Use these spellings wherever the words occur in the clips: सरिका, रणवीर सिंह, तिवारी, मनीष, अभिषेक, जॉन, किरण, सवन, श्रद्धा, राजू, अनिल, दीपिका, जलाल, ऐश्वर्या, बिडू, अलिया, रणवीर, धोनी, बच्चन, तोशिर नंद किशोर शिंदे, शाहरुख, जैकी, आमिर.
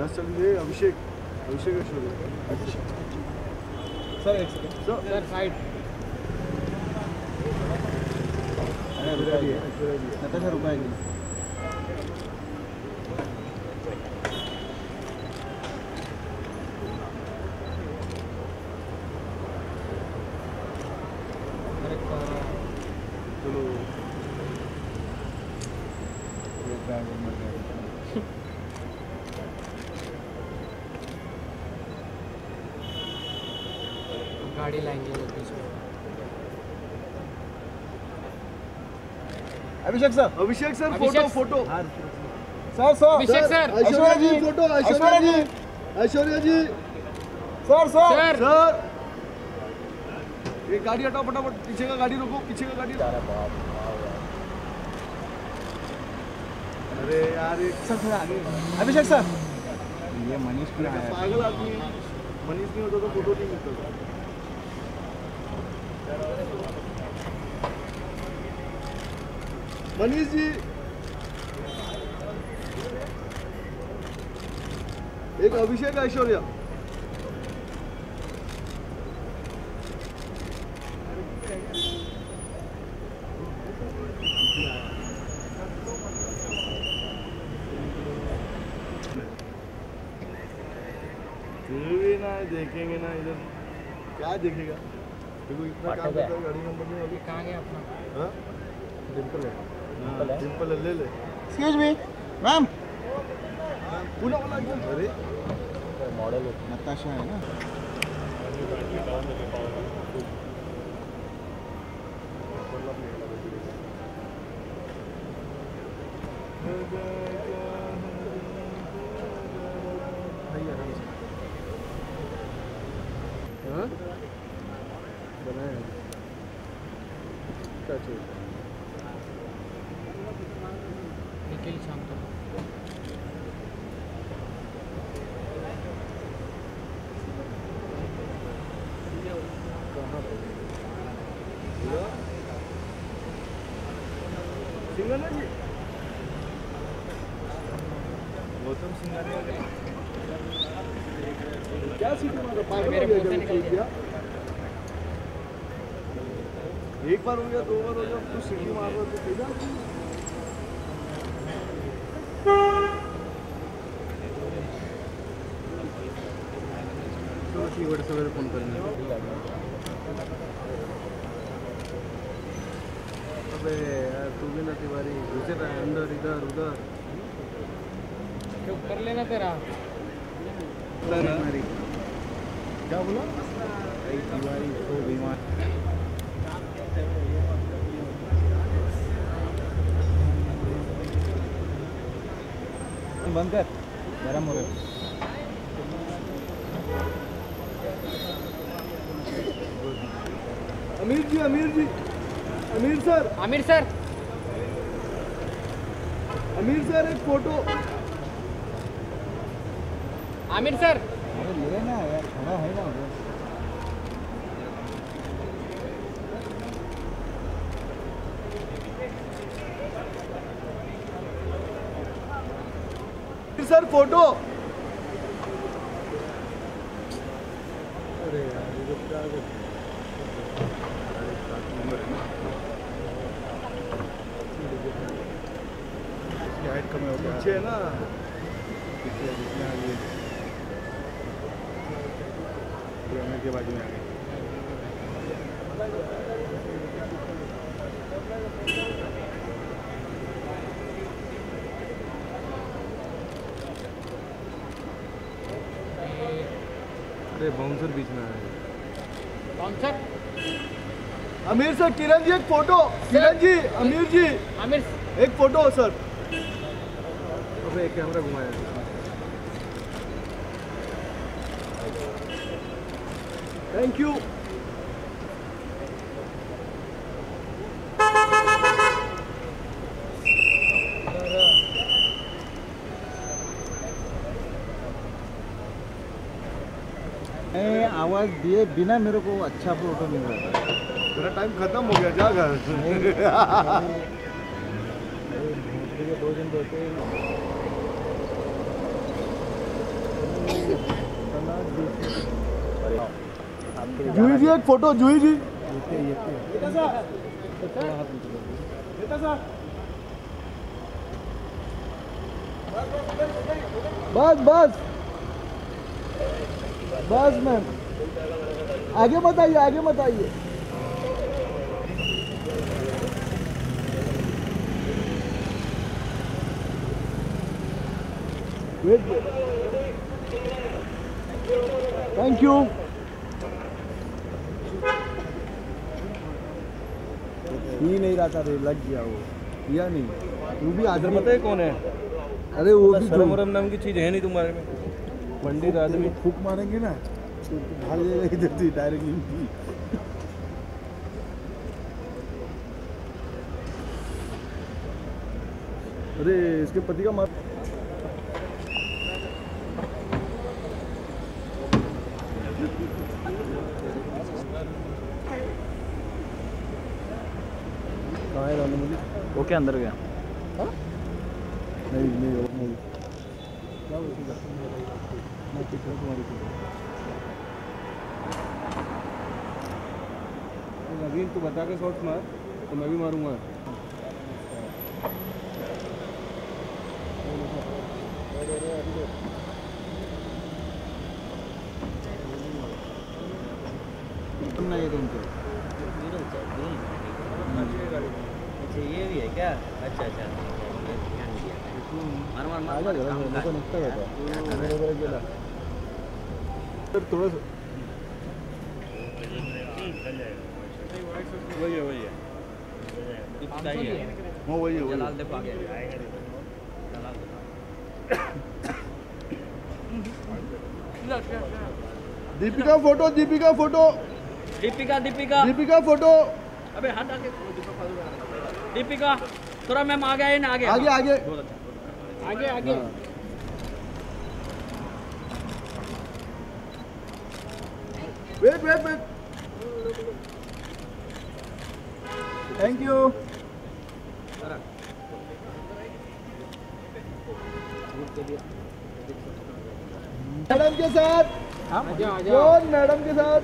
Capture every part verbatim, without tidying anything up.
दरअसल ये अभिषेक अभिषेक ऐश्वर्या सर एक सेकंड सर साइड नताशा रुकाएगी गाड़ी लाएंगे अभिषेक sir अभिषेक sir photo photo sir sir अभिषेक sir ऐश्वर्या ji photo ऐश्वर्या ji ऐश्वर्या ji sir sir sir ये गाड़ी हटाओ फटाफट पीछे का गाड़ी रोको पीछे का गाड़ी अरे यार सर सर आगे अभिषेक सर ये मनीष पूरा पागल आदमी मनीष नहीं होता तो फोटो नहीं मिलता मनीष जी एक अभिषेक ऐश्वर्या भी ना देखेंगे ना इधर क्या देखेगा देखो इतना काम करता है गाड़ी नंबर नहीं होगी कहाँ गया अपना डिम्पल है सिंपल ले ले एक्सक्यूज मी मैम पूरा वाला अरे मॉडल नताशा है ना हां बनाया क्या चाहिए क्या सीटी एक बार हो गया दो बार हो गया तू सीटी मार रहा तो सीधा सवेरे सवेरे फोन करना अबे यार तू भी ना तिवारी घुसे रहा है अंदर इधर उधर कर लेना तेरा क्या बोला तिवारी तो बीमार बंद कर गरम हो गए आमिर ji आमिर ji आमिर sir आमिर sir आमिर sir एक फोटो आमिर सर अरे ले ना यार खड़ा है ना आमिर सर फोटो अरे यार ये तो क्या पीछे ना पीछे जितने आगे हमें के बाजू में आगे अरे बाउंसर बीच में आए बाउंसर आमिर सर किरण जी एक फोटो किरण जी आमिर जी आमिर एक फोटो सर अबे एक कैमरा घुमाया थैंक यू आवाज दिए बिना मेरे को अच्छा फोटो मिल रहा था मेरा टाइम खत्म हो गया जा घर दो दिन जूही जी एक फोटो, जूही जी बस बस बस मैम आगे मत आइए, आगे मत आइए। Thank you. ही नहीं रहा था रे, लग गया वो या नहीं, वो भी आदमी पता है कौन है। अरे वो भी शर्म नाम की चीज है नहीं तुम्हारे में, पंडित आदमी फूक मारेंगे ना डायरेक्टली डायरेक्टली। अरे इसके पति का मार ओके अंदर गया। नहीं नहीं नहीं नवीन तू बता के शॉट मार तो मैं भी मारूंगा। अच्छा ये भी है क्या? अच्छा अच्छा थोड़ा सा वही है वही है वही है जलाल दे पागे दीपिका photo, दीपिका photo, दीपिका दीपिका दीपिका photo. अबे हट आगे दीपिका थोड़ा मैम आगे आए ना, आगे आगे आगे आगे आगे wait wait wait. Thank you. Madam के साथ जॉन, मैडम के साथ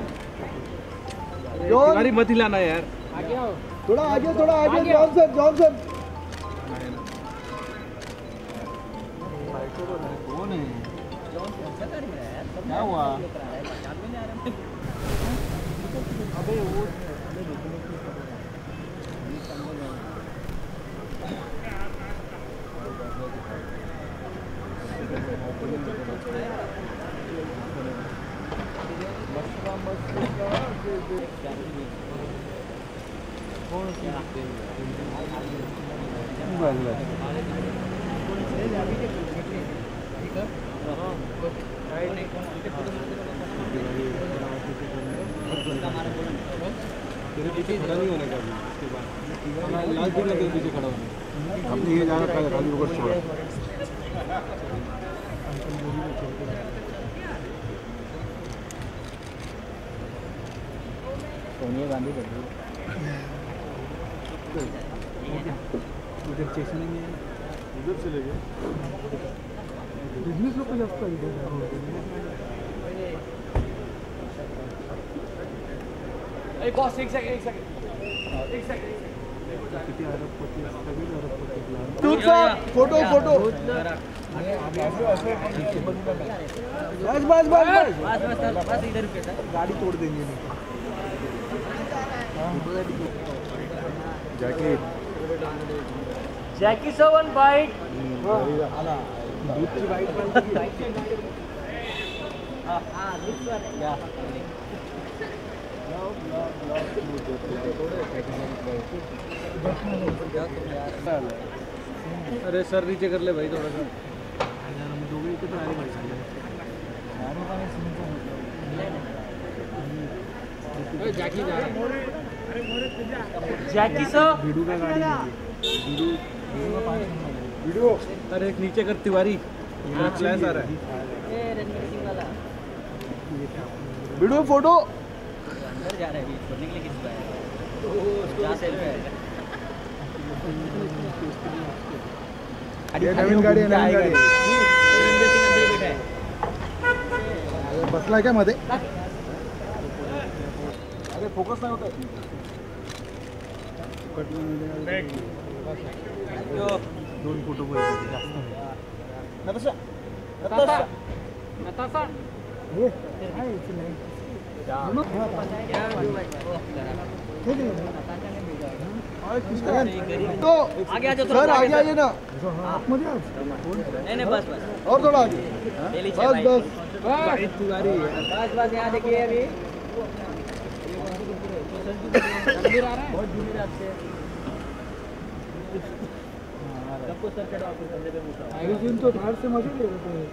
जॉन, गाड़ी मत हिलाना यार, आगे आओ थोड़ा आगे, थोड़ा आगे जॉनसन जॉनसन। कौन है क्या हुआ? अबे वो सोनिया गांधी उधर स्टेशन में उधर चले गए बिजनेस लोग बॉस। एक सेकंड एक सेकंड एक सेकंड फोटो फोटो बस बस बस इधर गाड़ी तोड़ देंगे जैकी जैकी सवन बाइट दूध की बाइट अरे सर नीचे कर ले भाई थोड़ा सा जैकी जैकी सर बिडू का गाड़ी बिडू बिडू अरे एक नीचे कर तिवारी प्लान आ रहा है ये रणवीर सिंह वाला बिडू फोटो अंदर जा रहा है बीच छोड़ने के लिए किस बात क्या सेल में है ये नवीन गाड़ी है नवीन गाड़ी रणवीर सिंह अंदर बैठा है। बसलाय काय मध्ये? अरे फोकस नाही होत. दोन फोटो पाहिजे जास्त. नताशा नताशा नताशा हे काय नाही. तो आगे आगे सर आगे आइए ना. आप मुझे नहीं नहीं बस बस और थोड़ा आगे. बस बस बस तिवारी बस बस यहाँ देखिए. अभी रणवीर आ रहा है. बहुत जूनियर आपसे सबको सर चढ़ो. आपको कंधे पे मुझे आगे दिन तो बाहर से मजे ले रहे हैं.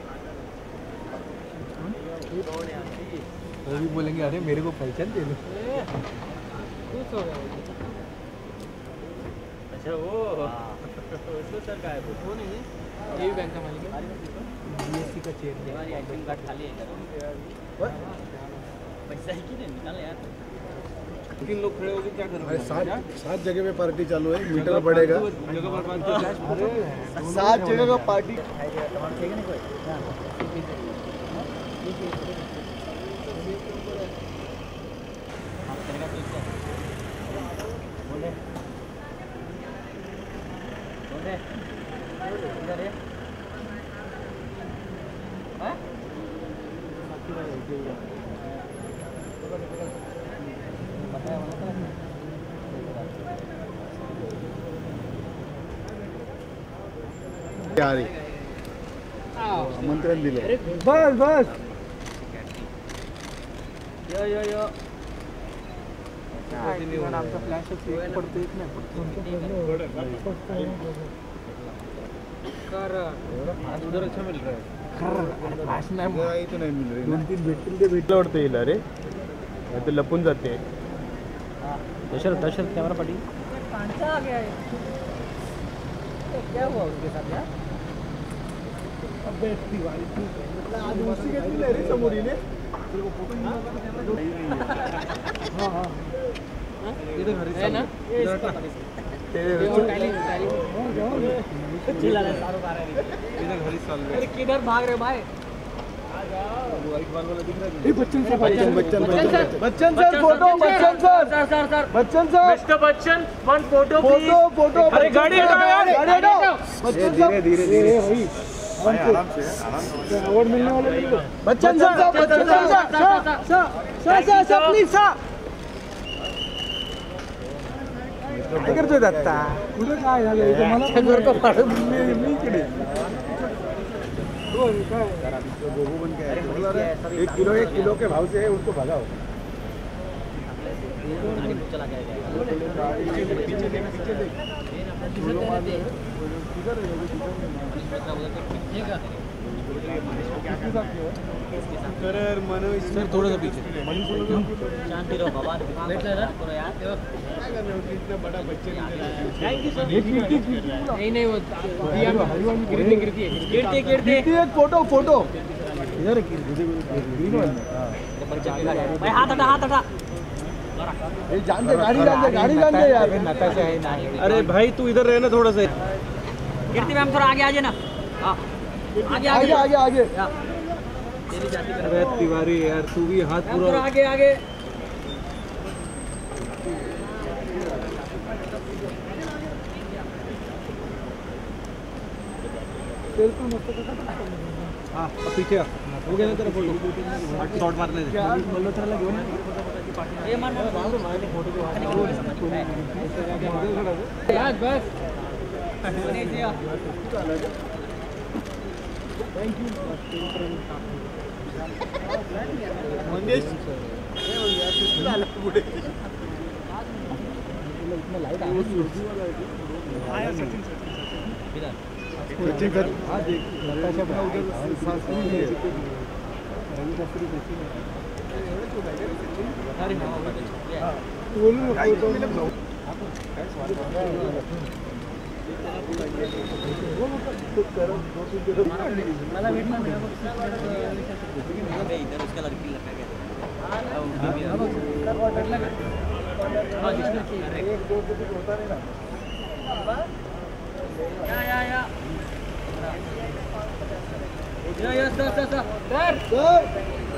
वो भी बोलेंगे अरे मेरे को पहचान दे लो. अच्छा वो उसको सर का है वो नहीं है. ये भी बैंक का मालिक है. बीएससी का चेयर है. एटीएम कार्ड खाली है. पैसा ही नहीं निकाले यार. तीन लोग खड़े हो गए क्या करोगे? सात सात जगह पे पार्टी चालू है. मीटर बढ़ेगा. सात जगह का पार्टी. आमंत्रण दिले. बस बस यो यो यो आमचा फ्लॅश पडतो. एक नाही कर आज उधर अच्छा मिल रहा है. कर फ्लॅश नाही तो नाही मिल रही. दोन तीन भेटतील ते भेटला वाटतं येईल. अरे आता लपून जाते. दशर दशर कॅमेरा पाटी पांचा आ गया है. क्या हुआ उसके साथ यार? अबे तिवारी तू आज उसी के दिले रे समोर येले. तेरे को फोटो नहीं है. हां हां इधर हरी है ना. तेरे को काली काली चिल्ला रहा सारो बारे इधर हरी साल. अरे किधर भाग रहे भाई? आ जाओ. वाइट वाला दिख रहा है. बच्चन sir बच्चन बच्चन बच्चन बच्चन sir photo. बच्चन sir sir sir sir बच्चन sir mister बच्चन one photo please. Photo photo. अरे गाड़ी हटाओ गाड़ी हटाओ. बच्चन सर धीरे धीरे भाई आराम से आराम. अवार्ड मिलने वाले बच्चन sir बच्चन sir sir sir sir please sir. काय करतोय दत्ता? कुठे काय झालं इथे? मला घर का पाडून मी इकडे दोन काय जरा गोगो बन काय. अरे एक किलो एक किलो के भाव से है उसको भगाओ. आणि चला गया पीछे देख पीछे देख. किधर है वो? किधर है मनीष? सर थोड़ा सा पीछे. शांति रहो बाबा. लेट ले रहा करो यार. क्या कर रहे हो? इतना बड़ा बच्चे थैंक यू सर. नहीं नहीं वो हरिवान गिरती गिरती है. गिरते गिरते एक फोटो फोटो इधर गिरती ग्रीन वाली. भाई हाथ हटा हाथ हटा. जान दे गाड़ी जान दे गाड़ी जान दे यार. नताशा है ना. अरे भाई तू इधर रहना थोड़ा सा. कीर्ति मैम थोड़ा आगे आ जाए ना. हां आगे आगे आगे आगे. तेरी जाति कर रहा है तिवारी यार. तू भी हाथ पूरा आगे आगे. तेरे को मत कर. हां पीछे हो गया ना तेरा फोटो. शॉट मारने दे. बोलो तेरा लगे ये मारने वाला मारने फोटो को हाथ. यार बस थैंक.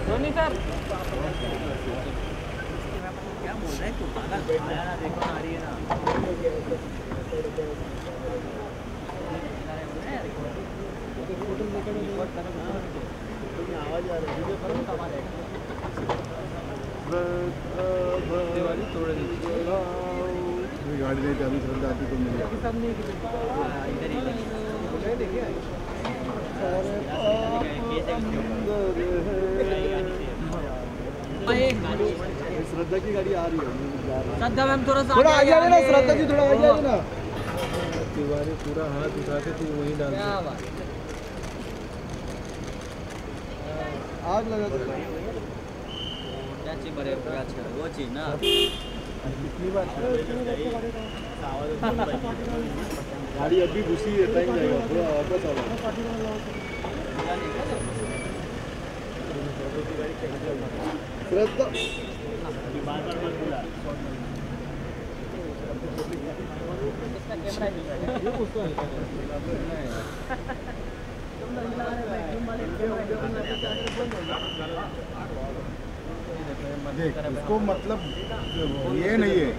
धोनी सर क्या बोल रहे तू ना देखो ना आ रही है ना आवाज आ रही है गाड़ी नहीं चली श्रद्धा आती तो मिली श्रद्धा की गाड़ी आ रही है। श्रद्धा मैम थोड़ा सा थोड़ा आगे आ जाना, श्रद्धा जी थोड़ा आगे आ जाना। तिवारी पूरा हाथ उठा के तू वही डाल आग लगा बड़े वो चीज ना कितनी बार गाड़ी अभी घुसी है टाइम जाएगा पूरा वापस आओ। देख उसको मतलब ये नहीं है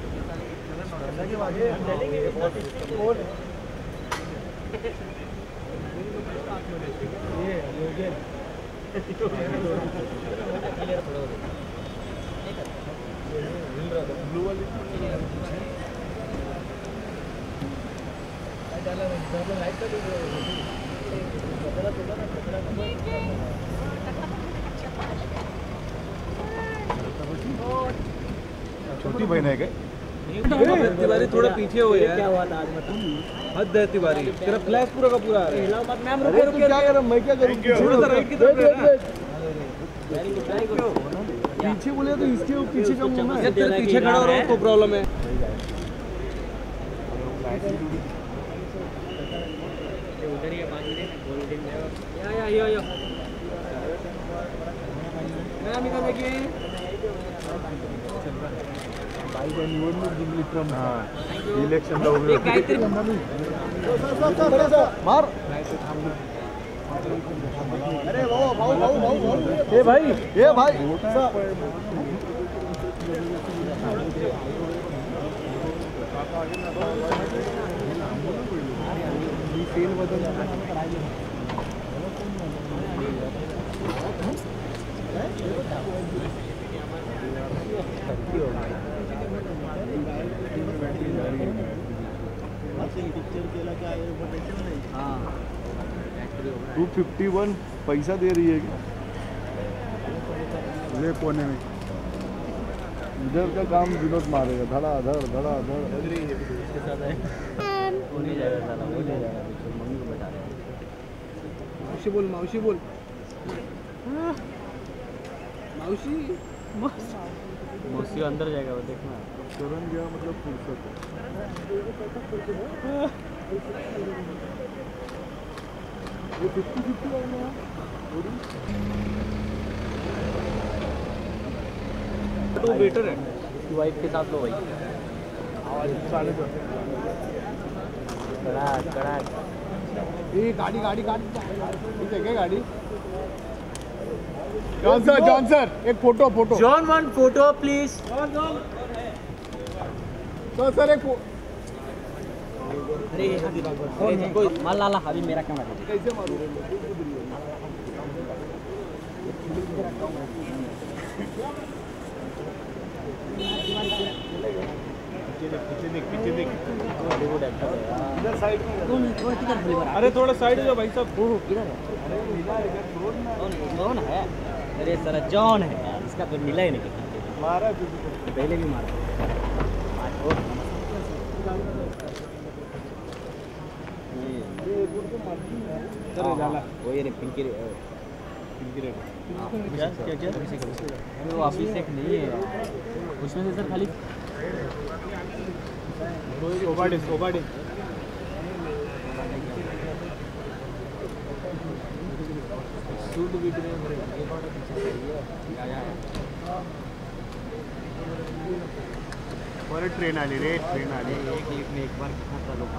छोटी बहन है क्या तिवारी? थोड़ा पीछे हो यार, क्या हुआ आज मतलब हद है तिवारी, तेरा फ्लैश पूरा का पूरा आ रहा है। मैम रुको रुको क्या कर रहा हूं मैं, क्या करूं? थोड़ा सा राइट की तरफ रहना, पीछे बोले तो इसके पीछे का मुंह है, तेरे पीछे खड़ा हो रहा हूं तो प्रॉब्लम है। उधर ही पानी दे गोल दिन या या यो यो मैम इधर देखिए इलेक्शन मार। अरे भाई भाई ये भाई टू फिफ्टी वन पैसा दे रही है क्या? ले कोने में इधर का काम विनोद मारेगा, धड़ा धड़ धड़ा धड़ मावशी बोल मावशी बोल मावशी मौसी अंदर जाएगा वो देखना तुरंत गया मतलब तो बेटर है वाइफ के साथ। लो भाई ये गाड़ी गाड़ी गाड़ी ठीक है क्या गाड़ी? जॉन सर जॉन सर एक photo photo जॉन one photo please जॉन sir एक अरे कोई माल लाला अभी मेरा कैमरा कैसे मारूं? पीछे देख पीछे देख इधर साइड में। अरे थोड़ा साइड हो जाओ भाई साहब, किधर जॉन है? अरे सर जॉन है यार, इसका तो मिला ही नहीं, मारा पहले भी मारा। पिंकी अभिषेक नहीं है उसमें से सर खाली सूट भी और ट्रेन आली रे ट्रेन आली एक एक में एक बार कितना सा लोग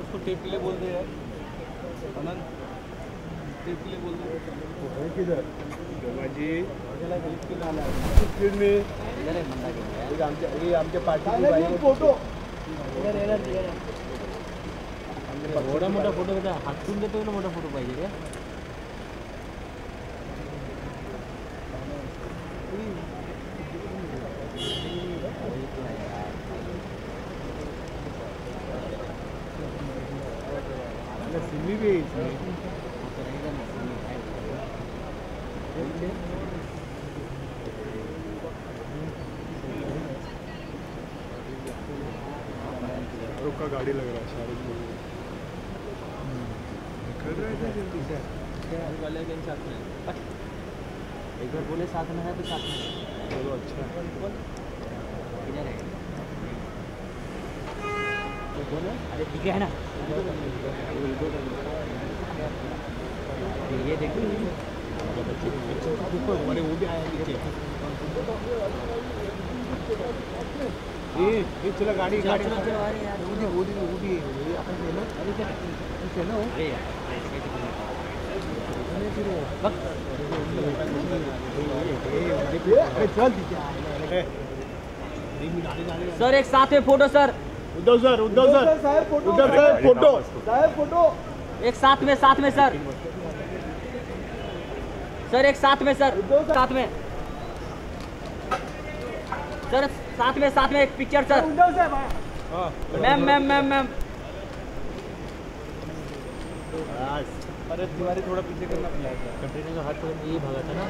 उसको टेप के लिए बोल दे यार। फोटो मोटा मोटा फोटो बेटा हाथून देते ना मोटा फोटो पाहिजे रे का गाड़ी लग रहा है शाहरुख कर रहे थे जल्दी से वाले के साथ में एक बार बोले साथ में है तो साथ में चलो अच्छा इधर है तो बोलो अरे ठीक है ना ये देखो देखो अरे वो भी आया नीचे ये ये चला गाड़ी गाड़ी चला आ रही है यार वो वो वो भी अपन ले लो अरे क्या ये लो अरे यार बस अरे चल दीजिए सर एक साथ में photo sir Uddhav sir Uddhav sir Uddhav sir photo साहब फोटो एक साथ में साथ में सर सर एक साथ में सर साथ में सर साथ में साथ में एक picture sir ma'am ma'am ma'am ma'am अरे तिवारी थोड़ा पीछे करना पड़ेगा कंटेनर का हाथ थोड़ा ये भागा था ना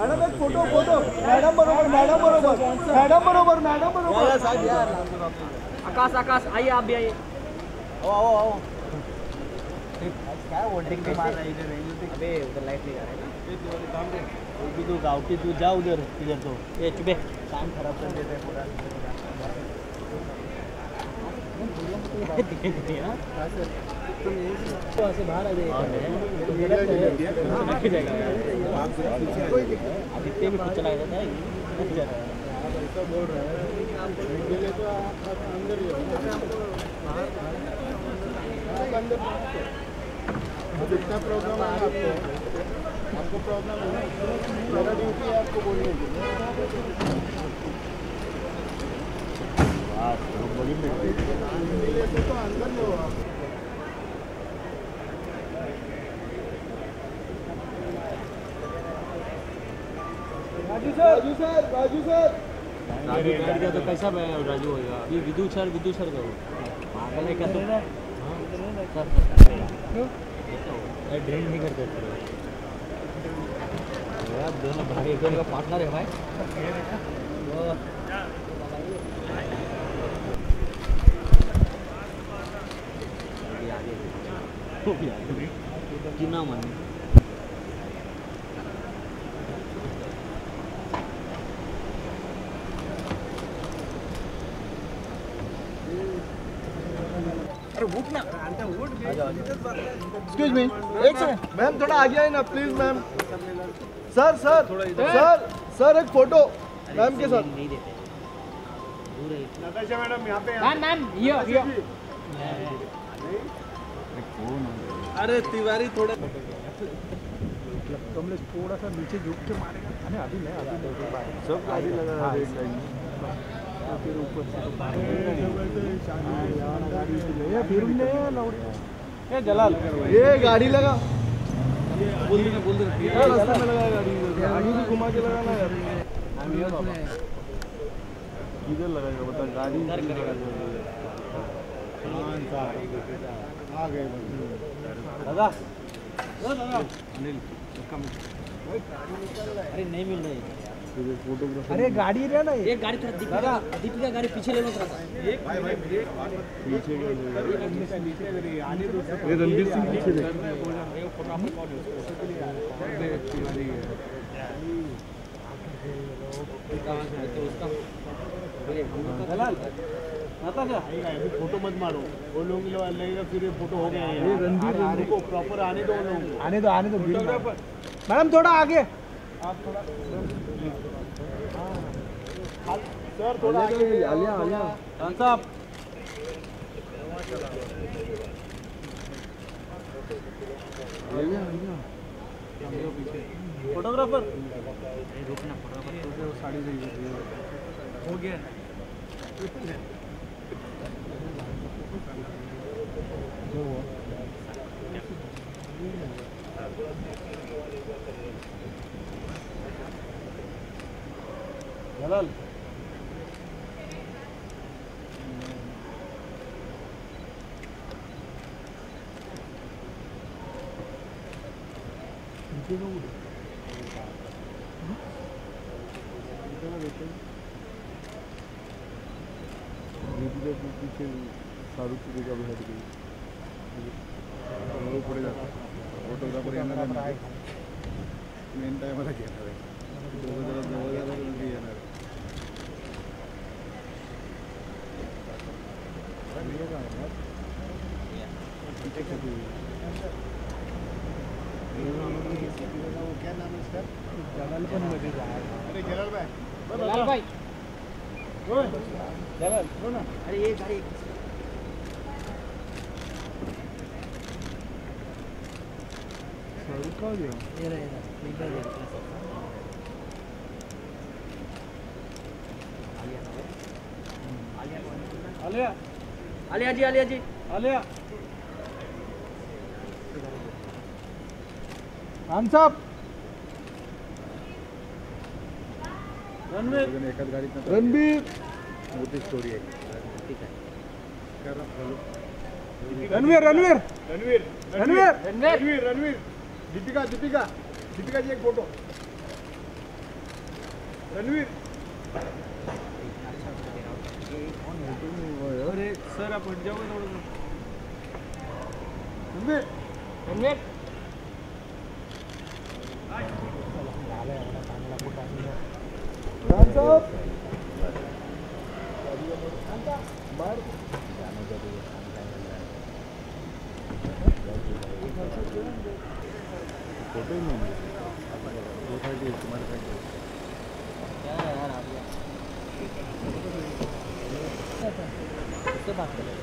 मैडम एक फोटो फोटो मैडम बरोबर मैडम बरोबर मैडम बरोबर मैडम बरोबर आकाश आकाश आइए आप भी आइए आओ आओ आओ क्या वोल्टिंग मार रहा है इधर अबे उधर लाइट नहीं आ रहा है तेरे काम दे वो भी तो गांव के तू जा उधर इधर तो ए चुपे काम खराब कर देते पूरा तुम यहां से बाहर आ जाइए आदित्य भी कुछ चला जाता है कुछ जाता है ऐसा बोल रहा है तो आप अंदर ही हो बाहर जितना प्रॉब्लम है आपको आपको प्रॉब्लम है मेरा ड्यूटी है आपको बोलने की बात बड़ी मिले तो अंदर लो आप राजू sir राजू sir राजू sir राजू बैठ गया तो कैसा राजू होगा ये विदु सर विदु सर का पागल है क्या तुम ड्रिल नहीं करते यार दोनों भाई एक दूसरे का पार्टनर है भाई कि ना मन अरे उठ ना एक्सक्यूज मी एक सेकंड मैम थोड़ा आगे आए ना please ma'am sir sir sir sir एक फोटो मैम के साथ नहीं देते नताशा मैडम यहाँ पे मैम मैम यो यो अरे तिवारी थोड़ा तुमने थोड़ा सा नीचे झुक के मारेगा अरे अभी नहीं सब गाड़ी लगा रहा है फिर ऊपर ये जलाल ये गाड़ी लगा बोल दे बोल दे रास्ते में लगा गाड़ी आगे भी घुमा के लगाना यार किधर लगाएगा बता गाड़ी आ गए दादा अनिल अरे नहीं मिल रही अरे गाड़ी रे ना एक गाड़ी थोड़ा दीपिका दीपिका गाड़ी पीछे ले लो थोड़ा एक भाई भाई पीछे ये रणवीर सिंह पीछे ले जलाल नताशा फोटो मत मारो वो लोग लेगा फिर ये फोटो हो गया ये रणवीर को प्रॉपर आने दो लोग आने दो आने दो मैडम थोड़ा आगे आप थोड़ा सर थोड़ा आगे आलिया आलिया साहब फोटोग्राफर रुकना, फोटोग्राफर साड़ी हो गया जलाल। पीछे शाहरुख की जगह बैठ गई पड़ेगा फोटोग्राफर मेन टाइम आता घेणार आहे क्या नाम इसका जलाल पण मध्ये अरे जलाल भाई जलाल भाई जलाल हो ना अरे ये गाड़ी सरिका गया ये रहा ये रहा अलिया अलिया अलिया जी अलिया जी अलिया साहब रणवीर रणवीर मोठी स्टोरी आहे रणवीर रणवीर रणवीर रणवीर रणवीर दीपिका दीपिका दीपिका जी एक फोटो रणवीर अरे सर आपण जाऊ थोडं रणवीर रणवीर फोटो ही नहीं दो था कि तुम्हारे साथ क्या है यार आप इससे बात करें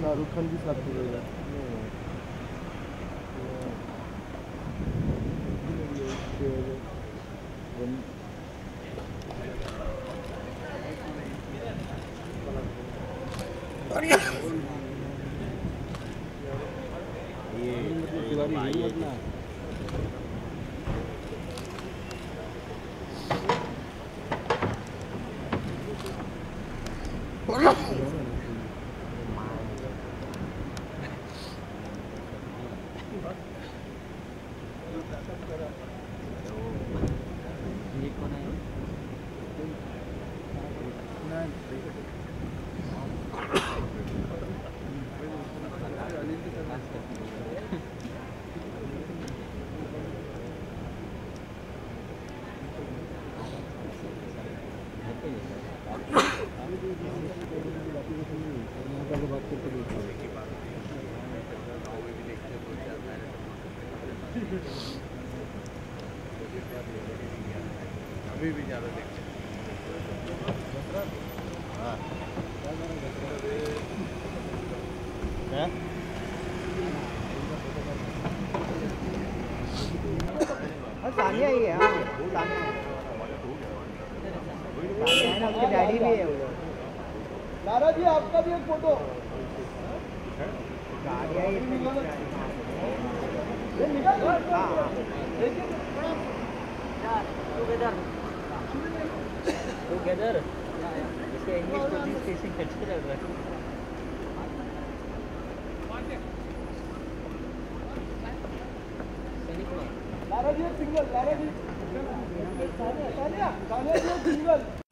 शाहरुख खान भी साथ मिलेगा अभी भी ज़्यादा देखते हैं सानिया ही है हाँ सानिया ना उसके डैडी भी है दादा जी आपका भी एक फोटो टुगेदर इसके इंग्लिश तो जिस कैसे कैसे लग रहा है सिंगल सिंगल